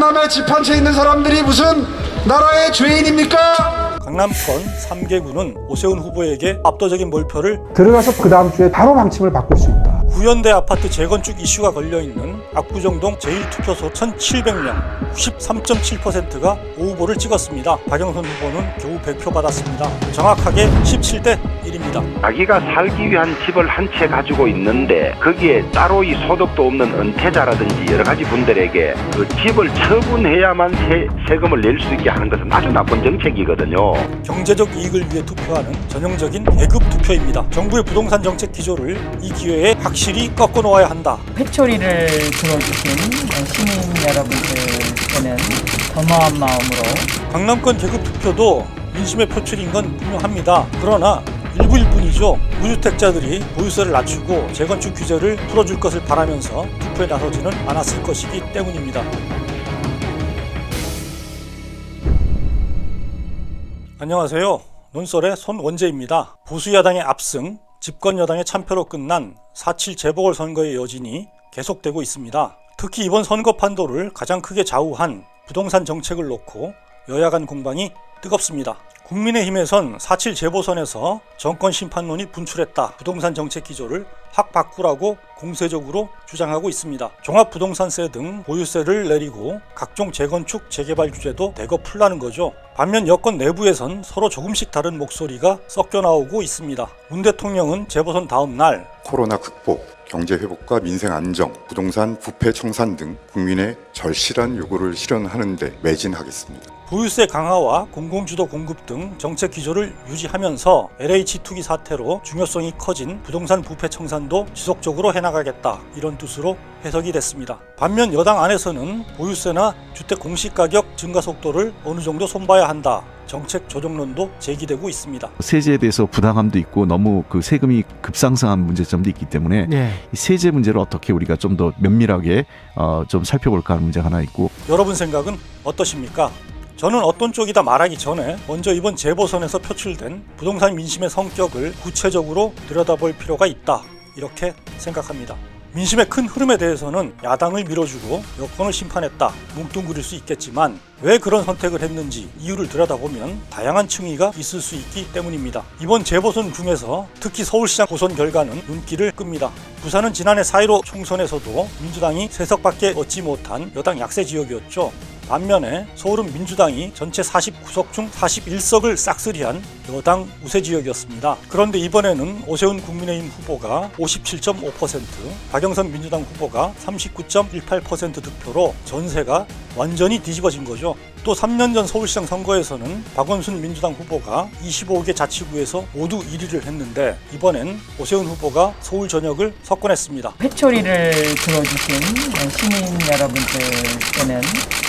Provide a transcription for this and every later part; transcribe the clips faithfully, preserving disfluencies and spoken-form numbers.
강남에 집 한 채 있는 사람들이 무슨 나라의 죄인입니까? 강남권 삼 개구는 오세훈 후보에게 압도적인 몰표를 들어가서 그 다음 주에 바로 방침을 바꿀 수 있다. 구현대 아파트 재건축 이슈가 걸려있는 압구정동 제일 투표소 천칠백 명 구십삼 점 칠 퍼센트가 오 후보를 찍었습니다. 박영선 후보는 겨우 백 표 받았습니다. 정확하게 십칠 대 일입니다. 자기가 살기 위한 집을 한 채 가지고 있는데 거기에 따로 이 소득도 없는 은퇴자라든지 여러 가지 분들에게 그 집을 처분해야만 세, 세금을 낼 수 있게 하는 것은 아주 나쁜 정책이거든요. 경제적 이익을 위해 투표하는 전형적인 계급 투표입니다. 정부의 부동산 정책 기조를 이 기회에 확실히 꺾어 놓아야 한다. 회초리를 들어주신 시민 여러분들께는 겸허한 마음으로 강남권 계급 투표도 민심의 표출인 건 분명합니다. 그러나 일부일 뿐이죠. 무주택자들이 보유세를 낮추고 재건축 규제를 풀어줄 것을 바라면서 투표에 나서지는 않았을 것이기 때문입니다. 안녕하세요. 논설의 손원재입니다. 보수야당의 압승, 집권여당의 참패로 끝난 사 칠 재보궐선거의 여진이 계속되고 있습니다. 특히 이번 선거 판도를 가장 크게 좌우한 부동산 정책을 놓고 여야 간 공방이 뜨겁습니다. 국민의힘에선 사 칠 재보선에서 정권 심판론이 분출했다, 부동산 정책 기조를 확 바꾸라고 공세적으로 주장하고 있습니다. 종합부동산세 등 보유세를 내리고 각종 재건축, 재개발 규제도 대거 풀라는 거죠. 반면 여권 내부에선 서로 조금씩 다른 목소리가 섞여 나오고 있습니다. 문 대통령은 재보선 다음 날 코로나 극복, 경제 회복과 민생 안정, 부동산 부패 청산 등 국민의 절실한 요구를 실현하는 데 매진하겠습니다. 보유세 강화와 공공주도 공급 등 정책 기조를 유지하면서 엘에이치 투기 사태로 중요성이 커진 부동산 부패 청산도 지속적으로 해나가겠다, 이런 뜻으로 해석이 됐습니다. 반면 여당 안에서는 보유세나 주택 공시가격 증가 속도를 어느 정도 손봐야 한다, 정책 조정론도 제기되고 있습니다. 세제에 대해서 부당함도 있고 너무 그 세금이 급상승한 문제점도 있기 때문에 네. 이 세제 문제를 어떻게 우리가 좀 더 면밀하게 어 좀 살펴볼까 하는 문제가 하나 있고. 여러분 생각은 어떠십니까? 저는 어떤 쪽이다 말하기 전에 먼저 이번 재보선에서 표출된 부동산 민심의 성격을 구체적으로 들여다볼 필요가 있다, 이렇게 생각합니다. 민심의 큰 흐름에 대해서는 야당을 밀어주고 여권을 심판했다, 뭉뚱그릴 수 있겠지만 왜 그런 선택을 했는지 이유를 들여다보면 다양한 층위가 있을 수 있기 때문입니다. 이번 재보선 중에서 특히 서울시장 보선 결과는 눈길을 끕니다. 부산은 지난해 사 일오 총선에서도 민주당이 세 석밖에 얻지 못한 여당 약세 지역이었죠. 반면에 서울은 민주당이 전체 사십구 석 중 사십일 석을 싹쓸이한 여당 우세 지역이었습니다. 그런데 이번에는 오세훈 국민의힘 후보가 오십칠 점 오 퍼센트, 박영선 민주당 후보가 삼십구 점 일팔 퍼센트 득표로 전세가 완전히 뒤집어진 거죠. 또 삼 년 전 서울시장 선거에서는 박원순 민주당 후보가 이십오 개 자치구에서 모두 일 위를 했는데 이번엔 오세훈 후보가 서울 전역을 석권했습니다. 회초리를 들어주신 시민 여러분들께는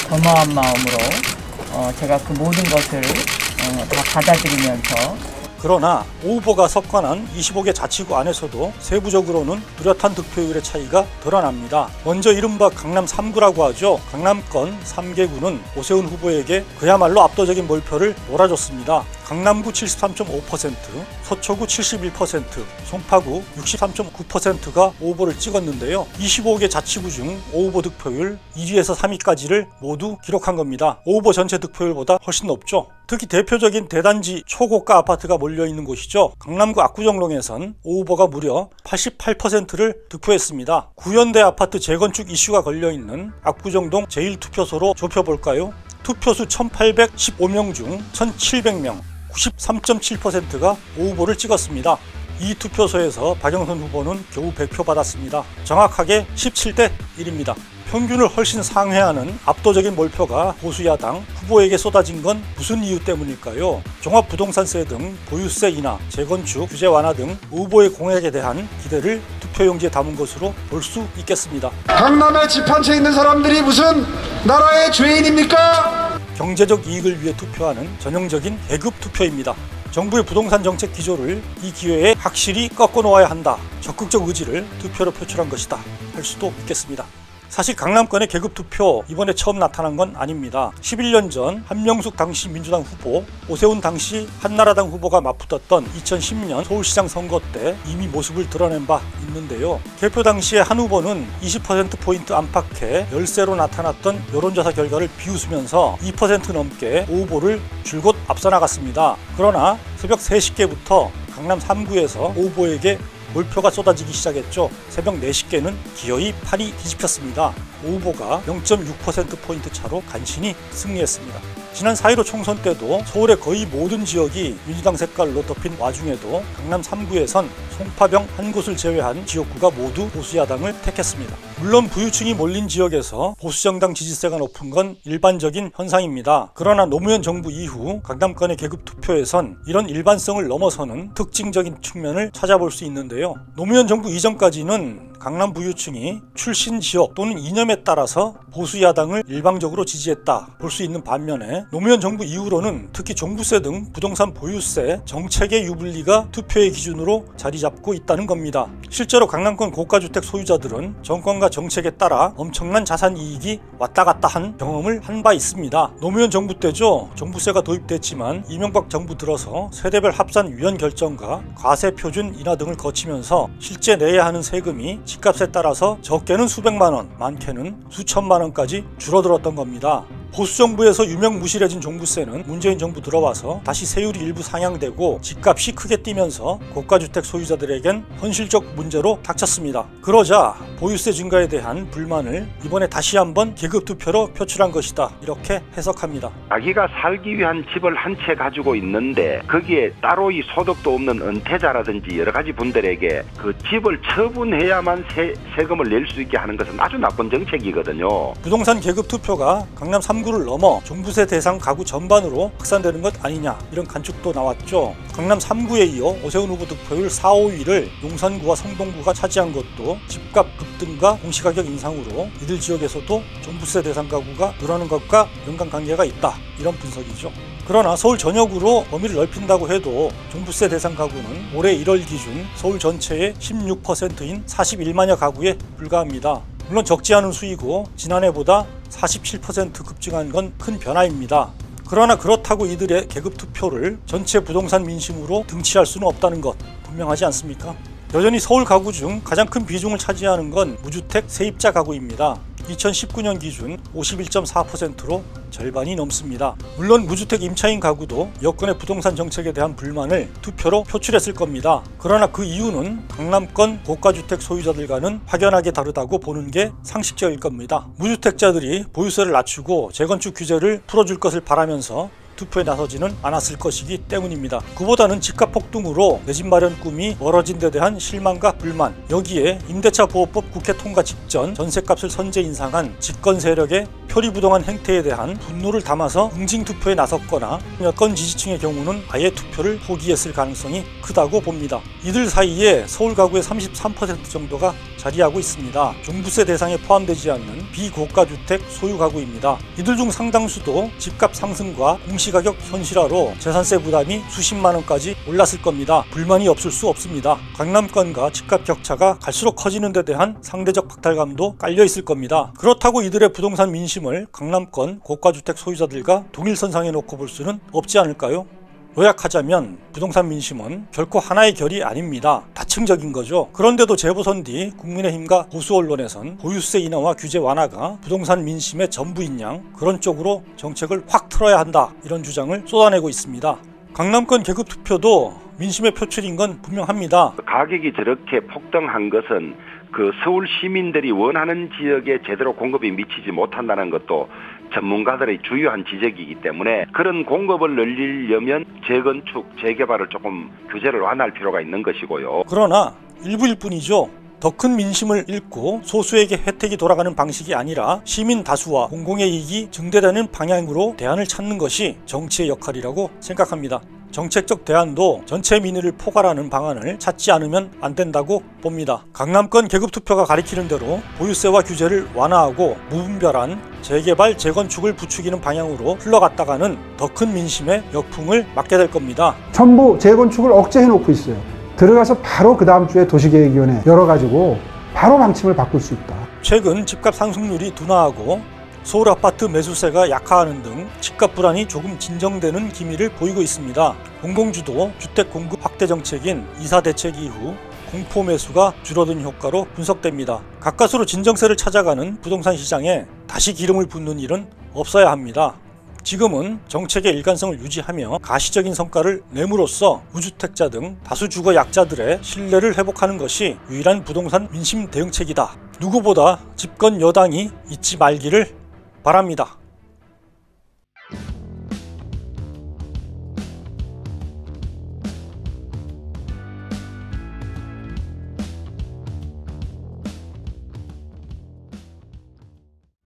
겸허한 마음으로 제가 그 모든 것을 다 받아들이면서, 그러나 오 후보가 석권한 이십오 개 자치구 안에서도 세부적으로는 뚜렷한 득표율의 차이가 드러납니다. 먼저 이른바 강남 삼 구라고 하죠. 강남권 삼 개구는 오세훈 후보에게 그야말로 압도적인 몰표를 몰아줬습니다. 강남구 칠십삼 점 오 퍼센트, 서초구 칠십일 퍼센트, 송파구 육십삼 점 구 퍼센트가 오 후보를 찍었는데요. 이십오 개 자치구 중 오 후보 득표율 일 위에서 삼 위까지를 모두 기록한 겁니다. 오 후보 전체 득표율보다 훨씬 높죠. 특히 대표적인 대단지 초고가 아파트가 몰려있는 곳이죠. 강남구 압구정동에선 오 후보가 무려 팔십팔 퍼센트를 득표했습니다. 구현대 아파트 재건축 이슈가 걸려있는 압구정동 제일 투표소로 좁혀볼까요? 투표수 천팔백십오 명 중 천칠백 명 구십삼 점 칠 퍼센트가 오 후보를 찍었습니다. 이 투표소에서 박영선 후보는 겨우 백 표 받았습니다. 정확하게 십칠 대 일입니다. 평균을 훨씬 상회하는 압도적인 몰표가 보수야당 후보에게 쏟아진 건 무슨 이유 때문일까요? 종합부동산세 등 보유세 인하, 재건축, 규제 완화 등 후보의 공약에 대한 기대를 투표용지에 담은 것으로 볼 수 있겠습니다. 강남에 집 한 채 있는 사람들이 무슨 나라의 죄인입니까? 경제적 이익을 위해 투표하는 전형적인 계급 투표입니다. 정부의 부동산 정책 기조를 이 기회에 확실히 꺾어 놓아야 한다, 적극적 의지를 투표로 표출한 것이다 할 수도 있겠습니다. 사실 강남권의 계급투표 이번에 처음 나타난 건 아닙니다. 십일 년 전 한명숙 당시 민주당 후보, 오세훈 당시 한나라당 후보가 맞붙었던 이천십 년 서울시장 선거 때 이미 모습을 드러낸 바 있는데요. 개표 당시에 한 후보는 이십 퍼센트포인트 안팎의 열세로 나타났던 여론조사 결과를 비웃으면서 이 퍼센트 넘게 오 후보를 줄곧 앞서나갔습니다. 그러나 새벽 세 시께부터 강남 삼 구에서 오 후보에게 몰표가 쏟아지기 시작했죠. 새벽 네 시께는 기어이 판이 뒤집혔습니다. 오 후보가 영 점 육 퍼센트포인트 차로 간신히 승리했습니다. 지난 사 일오 총선 때도 서울의 거의 모든 지역이 민주당 색깔로 덮인 와중에도 강남 삼 구에선 송파병 한 곳을 제외한 지역구가 모두 보수야당을 택했습니다. 물론 부유층이 몰린 지역에서 보수정당 지지세가 높은 건 일반적인 현상입니다. 그러나 노무현 정부 이후 강남권의 계급투표에선 이런 일반성을 넘어서는 특징적인 측면을 찾아볼 수 있는데요. 노무현 정부 이전까지는 강남 부유층이 출신 지역 또는 이념에 따라서 보수야당을 일방적으로 지지했다 볼 수 있는 반면에 노무현 정부 이후로는 특히 종부세 등 부동산 보유세, 정책의 유불리가 투표의 기준으로 자리 잡고 있다는 겁니다. 실제로 강남권 고가주택 소유자들은 정권과 정책에 따라 엄청난 자산 이익이 왔다 갔다 한 경험을 한 바 있습니다. 노무현 정부 때죠. 종부세가 도입됐지만 이명박 정부 들어서 세대별 합산 위헌 결정과 과세 표준 인하 등을 거치면서 실제 내야 하는 세금이 집값에 따라서 적게는 수백만원, 많게는 수천만원까지 줄어들었던 겁니다. 보수정부에서 유명무실해진 종부세는 문재인 정부 들어와서 다시 세율이 일부 상향되고 집값이 크게 뛰면서 고가주택 소유자들에겐 현실적 문제로 닥쳤습니다. 그러자 보유세 증가에 대한 불만을 이번에 다시 한번 계급투표로 표출한 것이다, 이렇게 해석합니다. 자기가 살기 위한 집을 한 채 가지고 있는데 거기에 따로 이 소득도 없는 은퇴자라든지 여러 가지 분들에게 그 집을 처분해야만 세, 세금을 낼 수 있게 하는 것은 아주 나쁜 정책이거든요. 부동산 계급투표가 강남 삼 구를 넘어 종부세 대상 가구 전반으로 확산되는 것 아니냐, 이런 관측도 나왔죠. 강남 삼 구에 이어 오세훈 후보 득표율 사, 오 위를 용산구와 성동구가 차지한 것도 집값 급등과 공시가격 인상으로 이들 지역에서도 종부세 대상 가구가 늘어나는 것과 연관관계가 있다, 이런 분석이죠. 그러나 서울 전역으로 범위를 넓힌다고 해도 종부세 대상 가구는 올해 일 월 기준 서울 전체의 십육 퍼센트인 사십일만여 가구에 불과합니다. 물론 적지 않은 수이고 지난해보다 사십칠 퍼센트 급증한 건 큰 변화입니다. 그러나 그렇다고 이들의 계급 투표를 전체 부동산 민심으로 등치할 수는 없다는 것 분명하지 않습니까? 여전히 서울 가구 중 가장 큰 비중을 차지하는 건 무주택 세입자 가구입니다. 이천십구 년 기준 오십일 점 사 퍼센트로 절반이 넘습니다. 물론 무주택 임차인 가구도 여권의 부동산 정책에 대한 불만을 투표로 표출했을 겁니다. 그러나 그 이유는 강남권 고가주택 소유자들과는 확연하게 다르다고 보는 게 상식적일 겁니다. 무주택자들이 보유세를 낮추고 재건축 규제를 풀어줄 것을 바라면서 투표에 나서지는 않았을 것이기 때문입니다. 그보다는 집값 폭등으로 내 집 마련 꿈이 멀어진 데 대한 실망과 불만, 여기에 임대차 보호법 국회 통과 직전 전셋값을 선제 인상한 집권 세력의 표리부동한 행태에 대한 분노를 담아서 응징 투표에 나섰거나 여권 지지층의 경우는 아예 투표를 포기했을 가능성이 크다고 봅니다. 이들 사이에 서울 가구의 삼십삼 퍼센트 정도가 자리하고 있습니다. 종부세 대상에 포함되지 않는 비고가주택 소유 가구입니다. 이들 중 상당수도 집값 상승과 공시 가격 현실화로 재산세 부담이 수십만 원까지 올랐을 겁니다. 불만이 없을 수 없습니다. 강남권과 집값 격차가 갈수록 커지는 데 대한 상대적 박탈감도 깔려 있을 겁니다. 그렇다고 이들의 부동산 민심을 강남권 고가주택 소유자들과 동일선상에 놓고 볼 수는 없지 않을까요? 요약하자면 부동산 민심은 결코 하나의 결이 아닙니다. 다층적인 거죠. 그런데도 재보선 뒤 국민의힘과 보수 언론에선 보유세 인하와 규제 완화가 부동산 민심의 전부인 양 그런 쪽으로 정책을 확 틀어야 한다, 이런 주장을 쏟아내고 있습니다. 강남권 계급 투표도 민심의 표출인 건 분명합니다. 가격이 저렇게 폭등한 것은 그 서울 시민들이 원하는 지역에 제대로 공급이 미치지 못한다는 것도 전문가들의 주요한 지적이기 때문에 그런 공급을 늘리려면 재건축, 재개발을 조금 규제를 완화할 필요가 있는 것이고요. 그러나 일부일 뿐이죠. 더 큰 민심을 잃고 소수에게 혜택이 돌아가는 방식이 아니라 시민 다수와 공공의 이익이 증대되는 방향으로 대안을 찾는 것이 정치의 역할이라고 생각합니다. 정책적 대안도 전체 민의를 포괄하는 방안을 찾지 않으면 안 된다고 봅니다. 강남권 계급투표가 가리키는 대로 보유세와 규제를 완화하고 무분별한 재개발, 재건축을 부추기는 방향으로 흘러갔다가는 더 큰 민심의 역풍을 맞게 될 겁니다. 전부 재건축을 억제해놓고 있어요. 들어가서 바로 그 다음 주에 도시계획위원회 열어가지고 바로 방침을 바꿀 수 있다. 최근 집값 상승률이 둔화하고 서울 아파트 매수세가 약화하는 등 집값 불안이 조금 진정되는 기미를 보이고 있습니다. 공공주도 주택 공급 확대 정책인 이사 대책 이후 공포 매수가 줄어든 효과로 분석됩니다. 가까스로 진정세를 찾아가는 부동산 시장에 다시 기름을 붓는 일은 없어야 합니다. 지금은 정책의 일관성을 유지하며 가시적인 성과를 내므로써 무주택자 등 다수 주거 약자들의 신뢰를 회복하는 것이 유일한 부동산 민심 대응책이다. 누구보다 집권 여당이 잊지 말기를 바랍니다.